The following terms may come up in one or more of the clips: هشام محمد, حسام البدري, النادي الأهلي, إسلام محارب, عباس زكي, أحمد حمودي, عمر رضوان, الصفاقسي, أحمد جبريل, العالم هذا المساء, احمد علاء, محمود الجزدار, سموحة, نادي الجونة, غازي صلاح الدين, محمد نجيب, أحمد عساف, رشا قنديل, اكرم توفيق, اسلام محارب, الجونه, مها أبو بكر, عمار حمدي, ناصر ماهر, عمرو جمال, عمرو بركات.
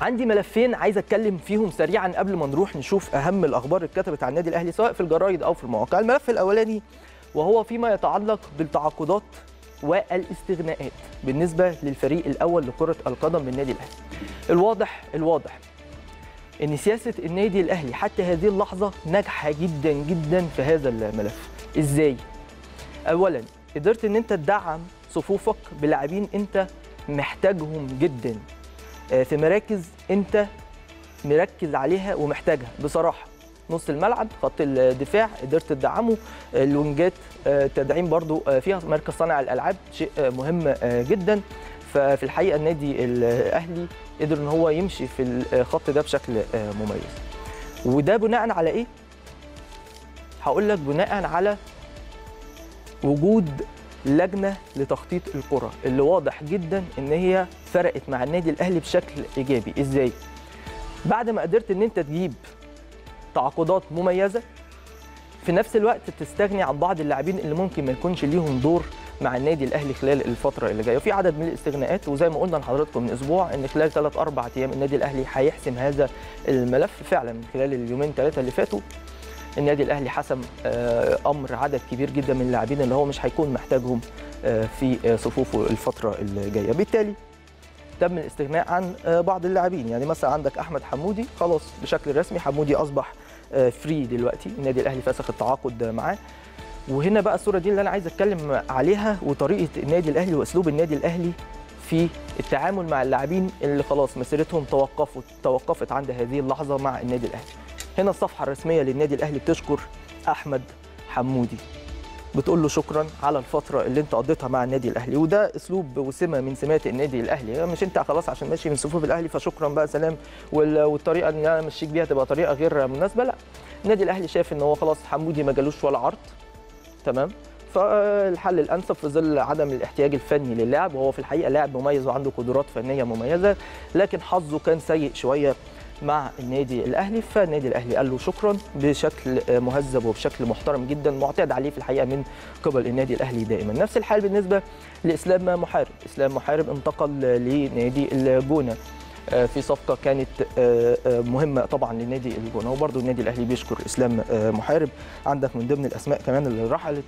عندي ملفين عايز اتكلم فيهم سريعا قبل ما نروح نشوف اهم الاخبار اللي اتكتبت عن النادي الاهلي سواء في الجرايد او في المواقع. الملف الاولاني وهو فيما يتعلق بالتعاقدات والاستغناءات بالنسبه للفريق الاول لكره القدم بالنادي الاهلي. الواضح ان سياسه النادي الاهلي حتى هذه اللحظه ناجحه جدا جدا في هذا الملف. ازاي؟ اولا قدرت ان انت تدعم صفوفك بلاعبين انت محتاجهم جدا في مراكز انت مركز عليها ومحتاجها بصراحه. نص الملعب، خط الدفاع قدرت تدعمه، الونجات تدعيم برضو فيها، مركز صانع الالعاب شيء مهم جدا. ففي الحقيقه النادي الاهلي قدر ان هو يمشي في الخط ده بشكل مميز. وده بناء على ايه؟ هقول لك بناء على وجود لجنه لتخطيط الكره اللي واضح جدا ان هي فرقت مع النادي الاهلي بشكل ايجابي. ازاي؟ بعد ما قدرت ان انت تجيب تعاقدات مميزه، في نفس الوقت تستغني عن بعض اللاعبين اللي ممكن ما يكونش ليهم دور مع النادي الاهلي خلال الفتره اللي جايه. وفي عدد من الاستغناءات، وزي ما قلنا لحضراتكم من اسبوع ان خلال 3-4 ايام النادي الاهلي هيحسم هذا الملف. فعلا من خلال اليومين 3 اللي فاتوا النادي الاهلي حسم امر عدد كبير جدا من اللاعبين اللي هو مش هيكون محتاجهم في صفوفه الفتره اللي جايه. بالتالي تم الاستغناء عن بعض اللاعبين، يعني مثلا عندك احمد حمودي خلاص بشكل رسمي، حمودي اصبح فري دلوقتي، النادي الاهلي فسخ التعاقد معاه. وهنا بقى الصوره دي اللي انا عايز اتكلم عليها وطريقه النادي الاهلي واسلوب النادي الاهلي في التعامل مع اللاعبين اللي خلاص مسيرتهم توقفت عند هذه اللحظه مع النادي الاهلي. هنا الصفحه الرسميه للنادي الاهلي بتشكر احمد حمودي، بتقول له شكرا على الفتره اللي انت قضيتها مع النادي الاهلي. وده اسلوب وسمه من سمات النادي الاهلي، مش انت خلاص عشان ماشي من صفوف الاهلي فشكرا بقى سلام، والطريقه اللي انا مشيك بيها تبقى طريقه غير مناسبه. لا، النادي الاهلي شاف ان هو خلاص حمودي ما جالوش ولا عرض، تمام، فالحل الانسب في ظل عدم الاحتياج الفني للاعب، وهو في الحقيقه لاعب مميز وعنده قدرات فنيه مميزه، لكن حظه كان سيء شويه مع النادي الاهلي. فالنادي الاهلي قال له شكرا بشكل مهذب وبشكل محترم جدا، معتاد عليه في الحقيقه من قبل النادي الاهلي دائما. نفس الحال بالنسبه لاسلام محارب، اسلام محارب انتقل لنادي الجونه في صفقه كانت مهمه طبعا لنادي الجونه، وبرضه النادي الاهلي بيشكر اسلام محارب. عندك من ضمن الاسماء كمان اللي رحلت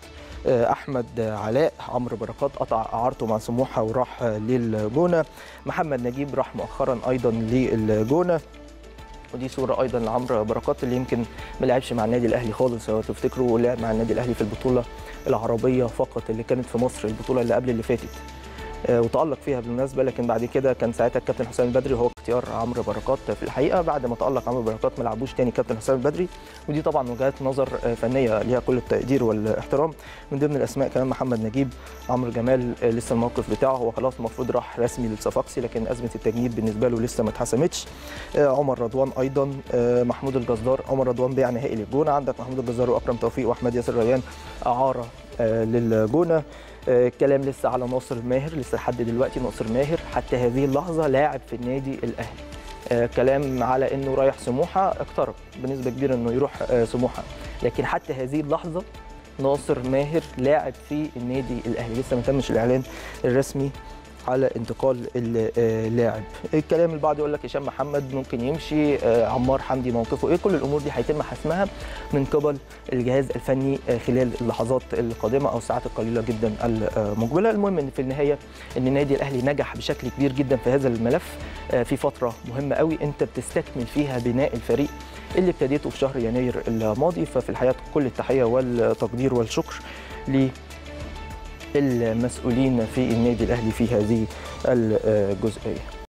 احمد علاء، عمرو بركات قطع اعارته مع سموحه وراح للجونه، محمد نجيب راح مؤخرا ايضا للجونه، ودي صوره ايضا لعمرو بركات اللي يمكن ما لعبش مع النادي الاهلي خالص لو تفتكروا، لعب مع النادي الاهلي في البطوله العربيه فقط اللي كانت في مصر، البطوله اللي قبل اللي فاتت، وتالق فيها بالمناسبه، لكن بعد كده كان ساعتها الكابتن حسام البدري هو اختيار عمرو بركات. في الحقيقه بعد ما تالق عمرو بركات ما لعبوش تاني كابتن حسام البدري، ودي طبعا وجهات نظر فنيه ليها كل التقدير والاحترام. من ضمن الاسماء كمان محمد نجيب، عمرو جمال لسه الموقف بتاعه هو خلاص المفروض راح رسمي للصفاقسي لكن ازمه التجنيد بالنسبه له لسه ما اتحسمتش. عمر رضوان ايضا، محمود الجزدار، عمر رضوان بيع نهائي للجونه، عندك محمود الجزدار واكرم توفيق واحمد ياسر ريان اعاره للجونه. الكلام لسه على ناصر ماهر، لسه لحد دلوقتي ناصر ماهر حتى هذه اللحظه لاعب في النادي الاهلي. كلام على انه رايح سموحه، اقترب بنسبه كبيره انه يروح سموحه، لكن حتى هذه اللحظه ناصر ماهر لاعب في النادي الاهلي، لسه ما تمش الاعلان الرسمي على انتقال اللاعب. الكلام البعض يقول لك هشام محمد ممكن يمشي، عمار حمدي موقفه ايه، كل الامور دي هيتم حسمها من قبل الجهاز الفني خلال اللحظات القادمه او الساعات القليله جدا المقبله. المهم ان في النهايه ان النادي الاهلي نجح بشكل كبير جدا في هذا الملف في فتره مهمه قوي انت بتستكمل فيها بناء الفريق اللي ابتديته في شهر يناير الماضي. ففي الحقيقه كل التحيه والتقدير والشكر ل المسؤولين في النادي الأهلي في هذه الجزئية.